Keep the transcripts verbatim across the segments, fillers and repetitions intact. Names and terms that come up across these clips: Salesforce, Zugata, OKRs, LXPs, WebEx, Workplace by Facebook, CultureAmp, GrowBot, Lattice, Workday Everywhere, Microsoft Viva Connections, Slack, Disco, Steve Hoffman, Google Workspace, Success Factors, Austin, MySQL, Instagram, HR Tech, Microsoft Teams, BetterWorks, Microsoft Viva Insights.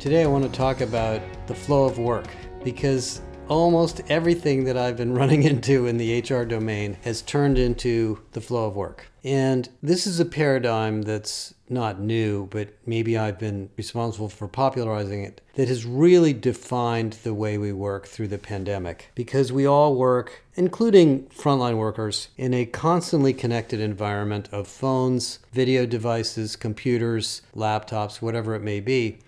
Today I want to talk about the flow of work, because almost everything that I've been running into in the H R domain has turned into the flow of work. And this is a paradigm that's not new, but maybe I've been responsible for popularizing it, that has really defined the way we work through the pandemic. Because we all work, including frontline workers, in a constantly connected environment of phones, video devices, computers, laptops, whatever it may be.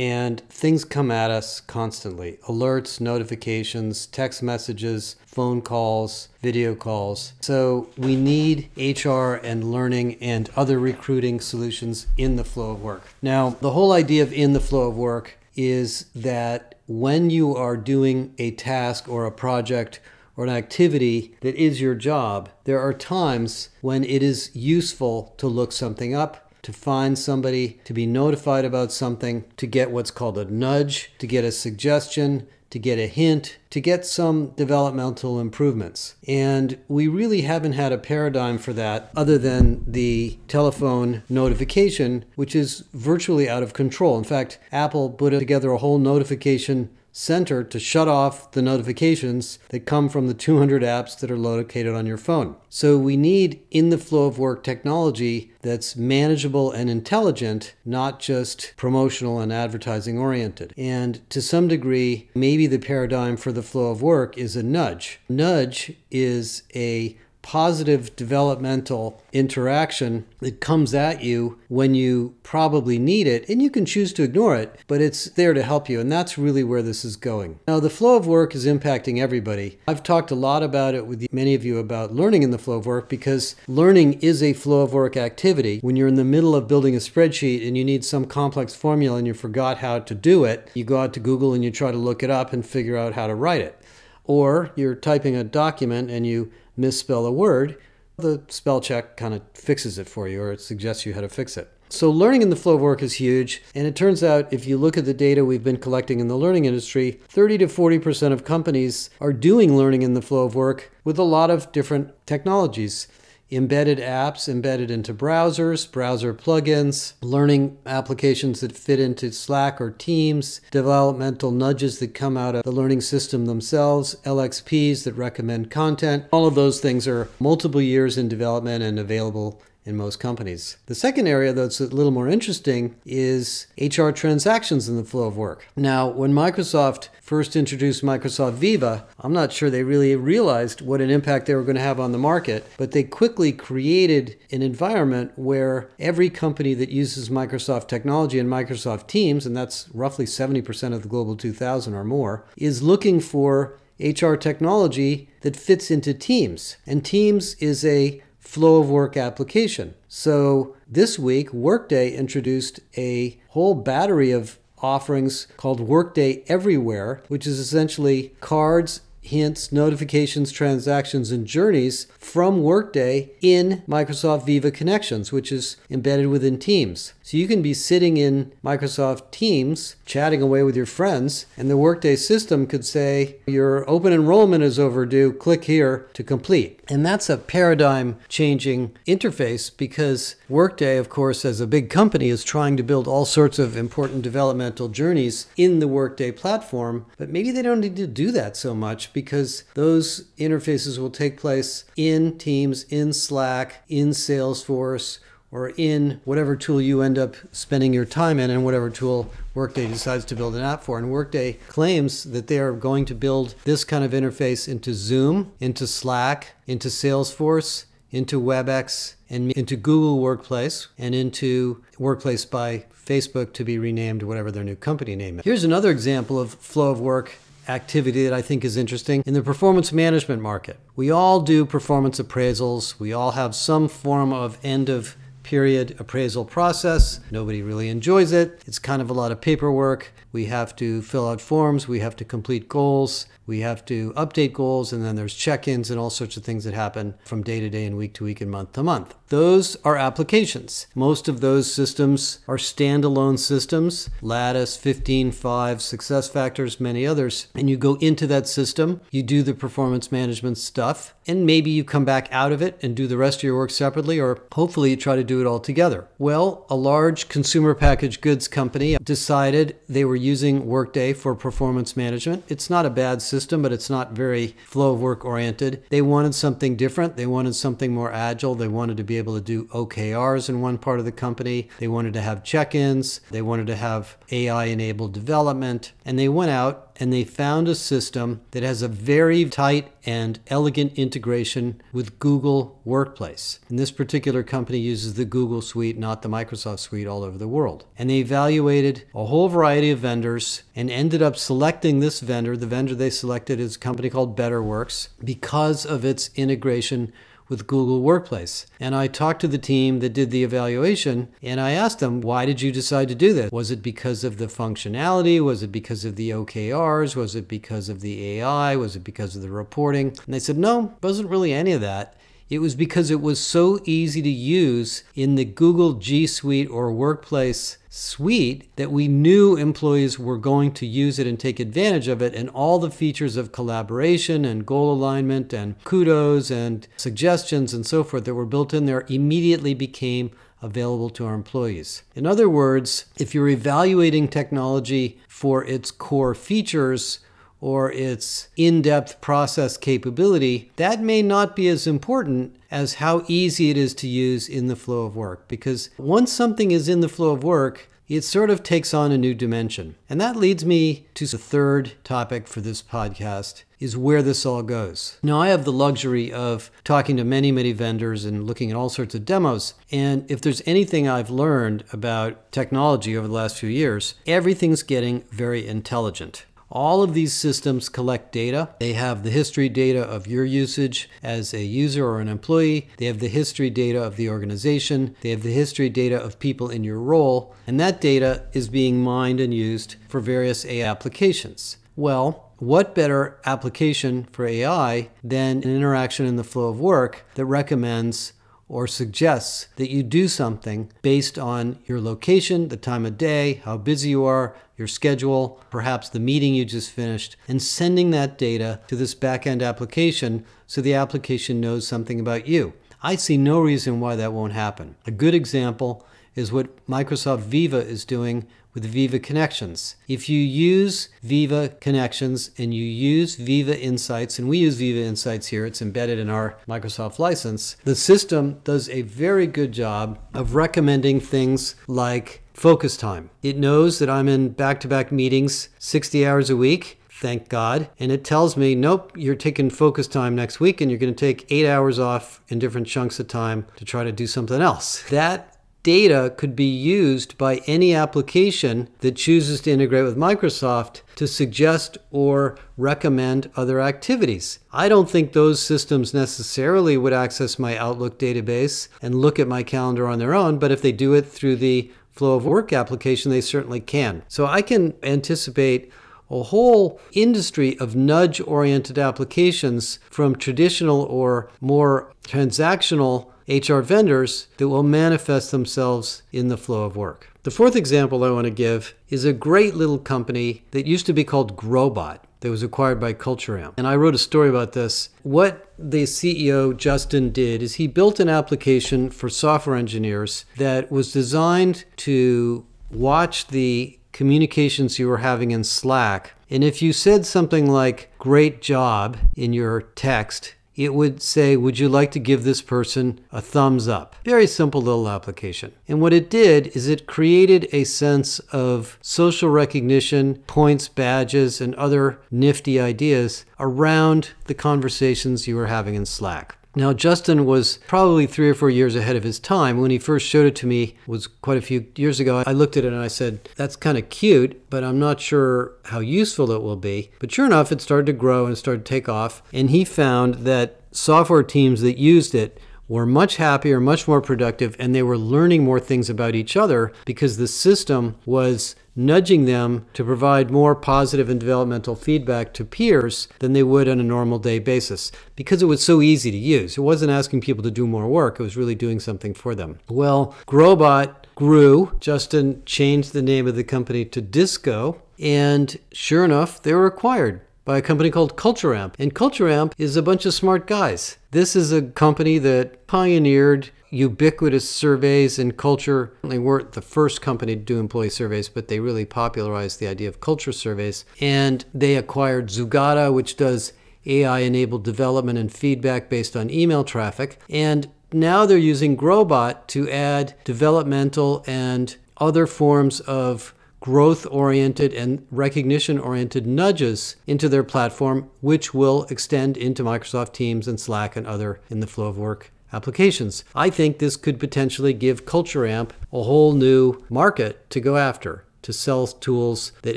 And things come at us constantly. Alerts, notifications, text messages, phone calls, video calls. So we need H R and learning and other recruiting solutions in the flow of work. Now, the whole idea of in the flow of work is that when you are doing a task or a project or an activity that is your job, there are times when it is useful to look something up, to find somebody, to be notified about something, to get what's called a nudge, to get a suggestion, to get a hint, to get some developmental improvements. And we really haven't had a paradigm for that other than the telephone notification, which is virtually out of control. In fact, Apple put together a whole notification center to shut off the notifications that come from the two hundred apps that are located on your phone. So we need in the flow of work technology that's manageable and intelligent, not just promotional and advertising oriented. And to some degree, maybe the paradigm for the flow of work is a nudge. Nudge is a positive developmental interaction that comes at you when you probably need it, and you can choose to ignore it, but it's there to help you, and that's really where this is going. Now, the flow of work is impacting everybody. I've talked a lot about it with many of you about learning in the flow of work, because learning is a flow of work activity. When you're in the middle of building a spreadsheet and you need some complex formula and you forgot how to do it, you go out to Google and you try to look it up and figure out how to write it. Or you're typing a document and you misspell a word, the spell check kind of fixes it for you, or it suggests you how to fix it. So learning in the flow of work is huge, and it turns out if you look at the data we've been collecting in the learning industry, thirty to forty percent of companies are doing learning in the flow of work with a lot of different technologies. Embedded apps embedded into browsers, browser plugins, learning applications that fit into Slack or Teams, developmental nudges that come out of the learning system themselves, L X Ps that recommend content. All of those things are multiple years in development and available in most companies. The second area that's a little more interesting is H R transactions in the flow of work. Now, when Microsoft first introduced Microsoft Viva, I'm not sure they really realized what an impact they were going to have on the market, but they quickly created an environment where every company that uses Microsoft technology and Microsoft Teams, and that's roughly seventy percent of the Global two thousand or more, is looking for H R technology that fits into Teams. And Teams is a flow of work application. So this week, Workday introduced a whole battery of offerings called Workday Everywhere, which is essentially cards, hints, notifications, transactions, and journeys from Workday in Microsoft Viva Connections, which is embedded within Teams. So you can be sitting in Microsoft Teams, chatting away with your friends, and the Workday system could say, your open enrollment is overdue, click here to complete. And that's a paradigm-changing interface, because Workday, of course, as a big company, is trying to build all sorts of important developmental journeys in the Workday platform, but maybe they don't need to do that so much, because those interfaces will take place in Teams, in Slack, in Salesforce, or in whatever tool you end up spending your time in and whatever tool Workday decides to build an app for. And Workday claims that they are going to build this kind of interface into Zoom, into Slack, into Salesforce, into WebEx, and into Google Workspace, and into Workplace by Facebook, to be renamed whatever their new company name is. Here's another example of flow of work activity that I think is interesting in the performance management market. We all do performance appraisals. We all have some form of end of period appraisal process. Nobody really enjoys it. It's kind of a lot of paperwork. We have to fill out forms. We have to complete goals. We have to update goals. And then there's check-ins and all sorts of things that happen from day to day and week to week and month to month. Those are applications. Most of those systems are standalone systems, Lattice, fifteen five, Success Factors, many others. And you go into that system, you do the performance management stuff, and maybe you come back out of it and do the rest of your work separately, or hopefully you try to do it all together. Well, a large consumer packaged goods company decided they were using Workday for performance management. It's not a bad system, but it's not very flow of work oriented. They wanted something different. They wanted something more agile. They wanted to be able to do O K Rs in one part of the company. They wanted to have check-ins. They wanted to have A I-enabled development. And they went out and they found a system that has a very tight and elegant integration with Google Workspace. And this particular company uses the Google suite, not the Microsoft suite, all over the world. And they evaluated a whole variety of vendors and ended up selecting this vendor. The vendor they selected is a company called BetterWorks because of its integration with Google Workspace. And I talked to the team that did the evaluation and I asked them, why did you decide to do this? Was it because of the functionality? Was it because of the O K Rs? Was it because of the A I? Was it because of the reporting? And they said, no, it wasn't really any of that. It was because it was so easy to use in the Google G Suite or Workplace suite that we knew employees were going to use it and take advantage of it, and all the features of collaboration and goal alignment and kudos and suggestions and so forth that were built in there immediately became available to our employees. In other words, if you're evaluating technology for its core features or its in-depth process capability, that may not be as important as how easy it is to use in the flow of work. Because once something is in the flow of work, it sort of takes on a new dimension. And that leads me to the third topic for this podcast, is where this all goes. Now, I have the luxury of talking to many, many vendors and looking at all sorts of demos. And if there's anything I've learned about technology over the last few years, everything's getting very intelligent. All of these systems collect data. They have the history data of your usage as a user or an employee. They have the history data of the organization. They have the history data of people in your role. And that data is being mined and used for various A I applications. Well, what better application for A I than an interaction in the flow of work that recommends or suggests that you do something based on your location, the time of day, how busy you are, your schedule, perhaps the meeting you just finished, and sending that data to this back-end application so the application knows something about you. I see no reason why that won't happen. A good example is what Microsoft Viva is doing with Viva Connections. If you use Viva Connections and you use Viva Insights, and we use Viva Insights here, it's embedded in our Microsoft license, the system does a very good job of recommending things like focus time. It knows that I'm in back-to-back meetings sixty hours a week, thank God, and it tells me, nope, you're taking focus time next week and you're going to take eight hours off in different chunks of time to try to do something else. That data could be used by any application that chooses to integrate with Microsoft to suggest or recommend other activities. I don't think those systems necessarily would access my Outlook database and look at my calendar on their own, but if they do it through the flow of work application, they certainly can. So I can anticipate a whole industry of nudge-oriented applications from traditional or more transactional H R vendors that will manifest themselves in the flow of work. The fourth example I want to give is a great little company that used to be called GrowBot that was acquired by CultureAmp. And I wrote a story about this. What the C E O, Justin, did is he built an application for software engineers that was designed to watch the communications you were having in Slack. And if you said something like, great job, in your text, it would say, would you like to give this person a thumbs up? Very simple little application. And what it did is it created a sense of social recognition, points, badges, and other nifty ideas around the conversations you were having in Slack. Now, Justin was probably three or four years ahead of his time. When he first showed it to me, was quite a few years ago, I looked at it and I said, that's kind of cute, but I'm not sure how useful it will be. But sure enough, it started to grow and started to take off. And he found that software teams that used it were much happier, much more productive, and they were learning more things about each other because the system was nudging them to provide more positive and developmental feedback to peers than they would on a normal day basis, because it was so easy to use. It wasn't asking people to do more work. It was really doing something for them. Well, GrowBot grew. Justin changed the name of the company to Disco, and sure enough, they were acquired by a company called CultureAmp. And CultureAmp is a bunch of smart guys. This is a company that pioneered ubiquitous surveys and culture. They weren't the first company to do employee surveys, but they really popularized the idea of culture surveys. And they acquired Zugata, which does A I-enabled development and feedback based on email traffic. And now they're using GrowBot to add developmental and other forms of growth-oriented and recognition-oriented nudges into their platform, which will extend into Microsoft Teams and Slack and other in the flow of work applications. I think this could potentially give CultureAmp a whole new market to go after, to sell tools that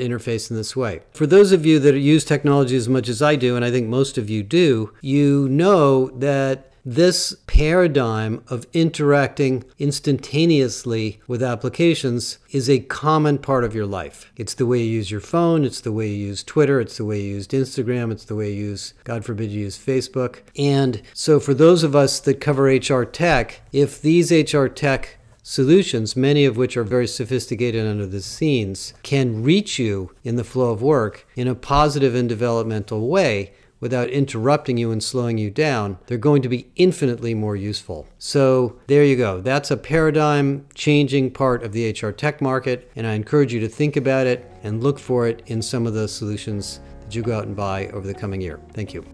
interface in this way. For those of you that use technology as much as I do, and I think most of you do, you know that this paradigm of interacting instantaneously with applications is a common part of your life. It's the way you use your phone, it's the way you use Twitter, it's the way you use Instagram, it's the way you use, God forbid you use Facebook. And so for those of us that cover H R tech, if these H R tech solutions, many of which are very sophisticated under the scenes, can reach you in the flow of work in a positive and developmental way, without interrupting you and slowing you down, they're going to be infinitely more useful. So there you go. That's a paradigm changing part of the H R tech market, and I encourage you to think about it and look for it in some of the solutions that you go out and buy over the coming year. Thank you.